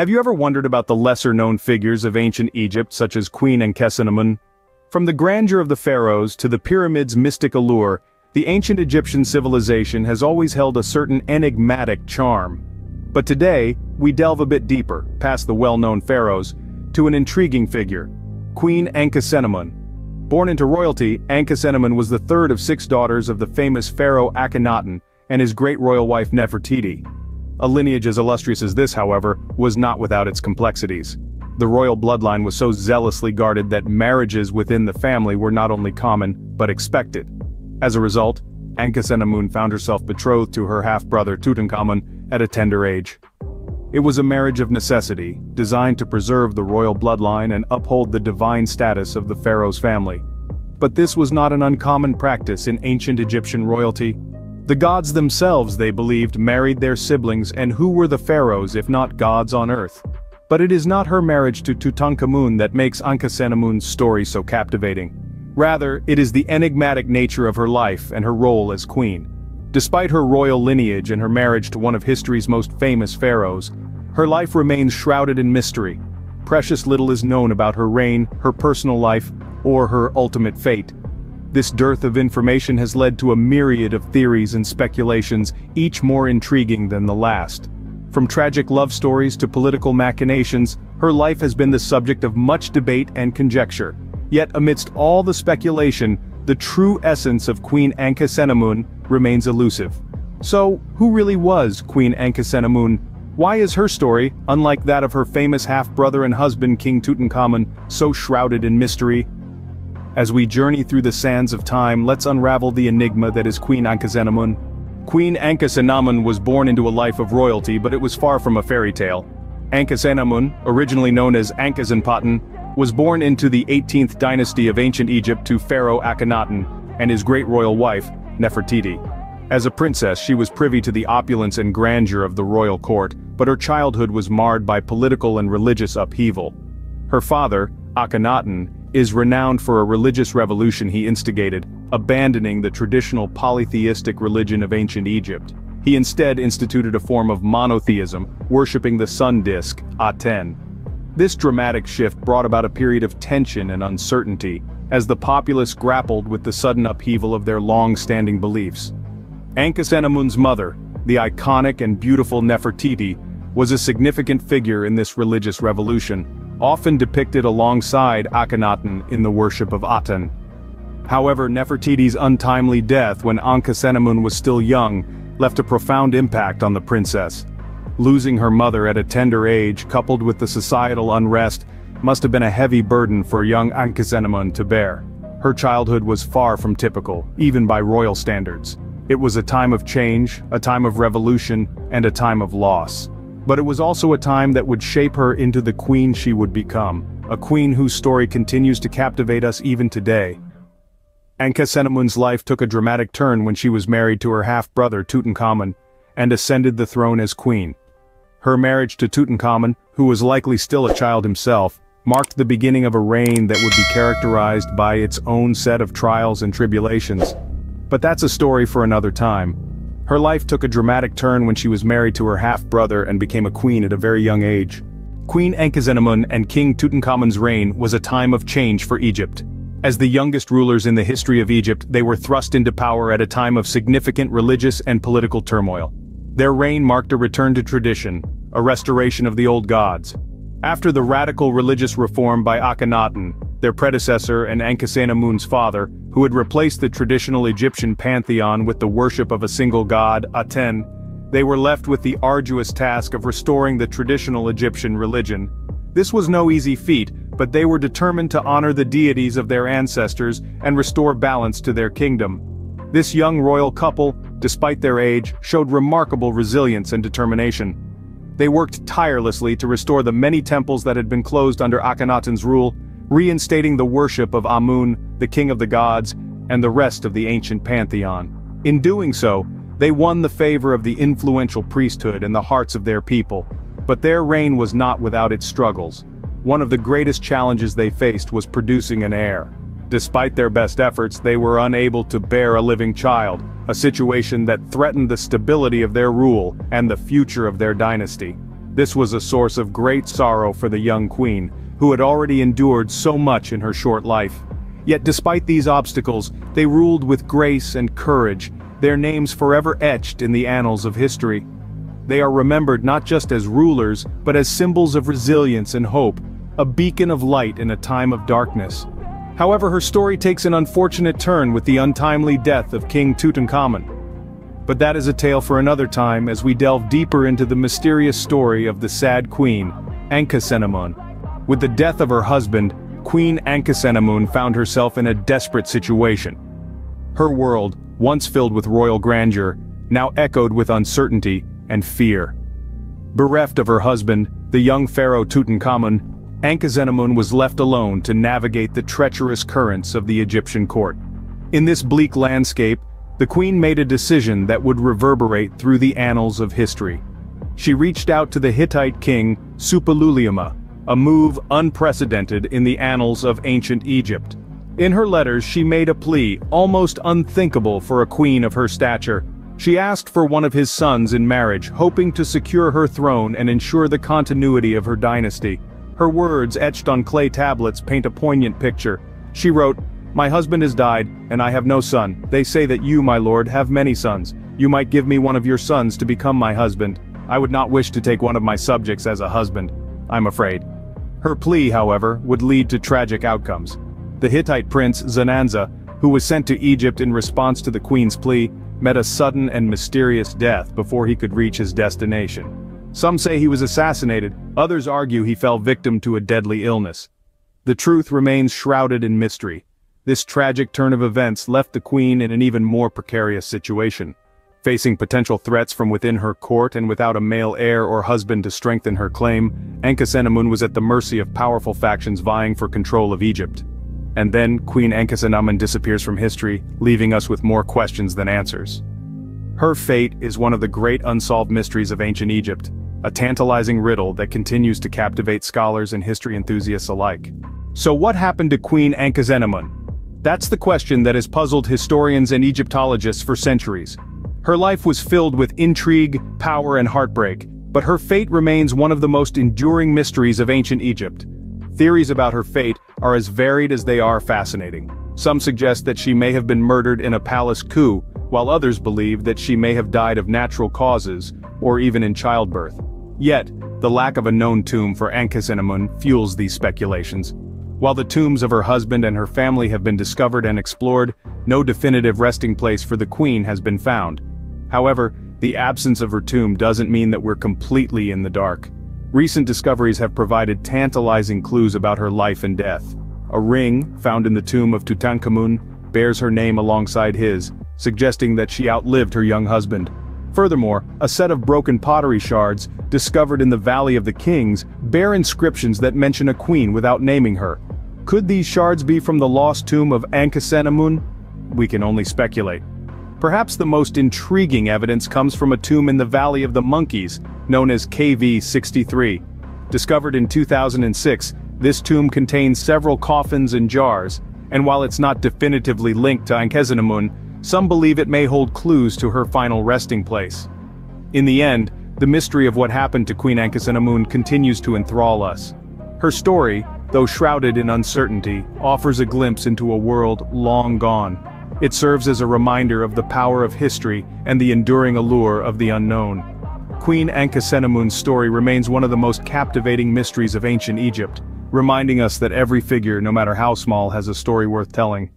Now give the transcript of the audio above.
Have you ever wondered about the lesser-known figures of ancient Egypt such as Queen Ankhesenamun? From the grandeur of the pharaohs to the pyramids' mystic allure, the ancient Egyptian civilization has always held a certain enigmatic charm. But today, we delve a bit deeper, past the well-known pharaohs, to an intriguing figure, Queen Ankhesenamun. Born into royalty, Ankhesenamun was the third of 6 daughters of the famous pharaoh Akhenaten and his great royal wife Nefertiti. A lineage as illustrious as this, however, was not without its complexities. The royal bloodline was so zealously guarded that marriages within the family were not only common, but expected. As a result, Ankhesenamun found herself betrothed to her half-brother Tutankhamun at a tender age. It was a marriage of necessity, designed to preserve the royal bloodline and uphold the divine status of the pharaoh's family. But this was not an uncommon practice in ancient Egyptian royalty. The gods themselves, they believed, married their siblings, and who were the pharaohs if not gods on earth? But it is not her marriage to Tutankhamun that makes Ankhesenamun's story so captivating. Rather, it is the enigmatic nature of her life and her role as queen. Despite her royal lineage and her marriage to one of history's most famous pharaohs, her life remains shrouded in mystery. Precious little is known about her reign, her personal life, or her ultimate fate. This dearth of information has led to a myriad of theories and speculations, each more intriguing than the last. From tragic love stories to political machinations, her life has been the subject of much debate and conjecture. Yet amidst all the speculation, the true essence of Queen Ankhesenamun remains elusive. So, who really was Queen Ankhesenamun? Why is her story, unlike that of her famous half-brother and husband King Tutankhamun, so shrouded in mystery? As we journey through the sands of time, let's unravel the enigma that is Queen Ankhesenamun. Queen Ankhesenamun was born into a life of royalty, but it was far from a fairy tale. Ankhesenamun, originally known as Ankhesenpaten, was born into the 18th dynasty of ancient Egypt to Pharaoh Akhenaten and his great royal wife, Nefertiti. As a princess, she was privy to the opulence and grandeur of the royal court, but her childhood was marred by political and religious upheaval. Her father, Akhenaten, is renowned for a religious revolution he instigated, abandoning the traditional polytheistic religion of ancient Egypt. He instead instituted a form of monotheism, worshipping the sun disk, Aten. This dramatic shift brought about a period of tension and uncertainty, as the populace grappled with the sudden upheaval of their long-standing beliefs. Ankhesenamun's mother, the iconic and beautiful Nefertiti, was a significant figure in this religious revolution, often depicted alongside Akhenaten in the worship of Aten. However, Nefertiti's untimely death when Ankhesenamun was still young left a profound impact on the princess. Losing her mother at a tender age, coupled with the societal unrest, must have been a heavy burden for young Ankhesenamun to bear. Her childhood was far from typical, even by royal standards. It was a time of change, a time of revolution, and a time of loss. But it was also a time that would shape her into the queen she would become, a queen whose story continues to captivate us even today. Ankhesenamun's life took a dramatic turn when she was married to her half-brother Tutankhamun, and ascended the throne as queen. Her marriage to Tutankhamun, who was likely still a child himself, marked the beginning of a reign that would be characterized by its own set of trials and tribulations. But that's a story for another time. Her life took a dramatic turn when she was married to her half-brother and became a queen at a very young age. Queen Ankhesenamun and King Tutankhamun's reign was a time of change for Egypt. As the youngest rulers in the history of Egypt, they were thrust into power at a time of significant religious and political turmoil. Their reign marked a return to tradition, a restoration of the old gods. After the radical religious reform by Akhenaten, their predecessor, and Ankhesenamun's father, who had replaced the traditional Egyptian pantheon with the worship of a single god, Aten, they were left with the arduous task of restoring the traditional Egyptian religion. This was no easy feat, but they were determined to honor the deities of their ancestors and restore balance to their kingdom. This young royal couple, despite their age, showed remarkable resilience and determination. They worked tirelessly to restore the many temples that had been closed under Akhenaten's rule, reinstating the worship of Amun, the king of the gods, and the rest of the ancient pantheon. In doing so, they won the favor of the influential priesthood and the hearts of their people. But their reign was not without its struggles. One of the greatest challenges they faced was producing an heir. Despite their best efforts, they were unable to bear a living child, a situation that threatened the stability of their rule and the future of their dynasty. This was a source of great sorrow for the young queen, who had already endured so much in her short life. Yet despite these obstacles, they ruled with grace and courage, their names forever etched in the annals of history. They are remembered not just as rulers, but as symbols of resilience and hope, a beacon of light in a time of darkness. However, her story takes an unfortunate turn with the untimely death of King Tutankhamun. But that is a tale for another time as we delve deeper into the mysterious story of the sad queen, Ankhesenamun. With the death of her husband, Queen Ankhesenamun found herself in a desperate situation. Her world, once filled with royal grandeur, now echoed with uncertainty and fear. Bereft of her husband, the young pharaoh Tutankhamun, Ankhesenamun was left alone to navigate the treacherous currents of the Egyptian court. In this bleak landscape, the queen made a decision that would reverberate through the annals of history. She reached out to the Hittite king, Suppiluliuma, a move unprecedented in the annals of ancient Egypt. In her letters she made a plea, almost unthinkable for a queen of her stature. She asked for one of his sons in marriage, hoping to secure her throne and ensure the continuity of her dynasty. Her words, etched on clay tablets, paint a poignant picture. She wrote, "My husband has died, and I have no son. They say that you, my lord, have many sons. You might give me one of your sons to become my husband. I would not wish to take one of my subjects as a husband, I'm afraid." Her plea, however, would lead to tragic outcomes. The Hittite prince, Zananza, who was sent to Egypt in response to the queen's plea, met a sudden and mysterious death before he could reach his destination. Some say he was assassinated, others argue he fell victim to a deadly illness. The truth remains shrouded in mystery. This tragic turn of events left the queen in an even more precarious situation. Facing potential threats from within her court and without a male heir or husband to strengthen her claim, Ankhesenamun was at the mercy of powerful factions vying for control of Egypt. And then, Queen Ankhesenamun disappears from history, leaving us with more questions than answers. Her fate is one of the great unsolved mysteries of ancient Egypt, a tantalizing riddle that continues to captivate scholars and history enthusiasts alike. So what happened to Queen Ankhesenamun? That's the question that has puzzled historians and Egyptologists for centuries. Her life was filled with intrigue, power, and heartbreak, but her fate remains one of the most enduring mysteries of ancient Egypt. Theories about her fate are as varied as they are fascinating. Some suggest that she may have been murdered in a palace coup, while others believe that she may have died of natural causes, or even in childbirth. Yet, the lack of a known tomb for Ankhesenamun fuels these speculations. While the tombs of her husband and her family have been discovered and explored, no definitive resting place for the queen has been found. However, the absence of her tomb doesn't mean that we're completely in the dark. Recent discoveries have provided tantalizing clues about her life and death. A ring, found in the tomb of Tutankhamun, bears her name alongside his, suggesting that she outlived her young husband. Furthermore, a set of broken pottery shards, discovered in the Valley of the Kings, bear inscriptions that mention a queen without naming her. Could these shards be from the lost tomb of Ankhesenamun? We can only speculate. Perhaps the most intriguing evidence comes from a tomb in the Valley of the Monkeys, known as KV-63. Discovered in 2006, this tomb contains several coffins and jars, and while it's not definitively linked to Ankhesenamun, some believe it may hold clues to her final resting place. In the end, the mystery of what happened to Queen Ankhesenamun continues to enthrall us. Her story, though shrouded in uncertainty, offers a glimpse into a world long gone. It serves as a reminder of the power of history and the enduring allure of the unknown. Queen Ankhesenamun's story remains one of the most captivating mysteries of ancient Egypt, reminding us that every figure, no matter how small, has a story worth telling.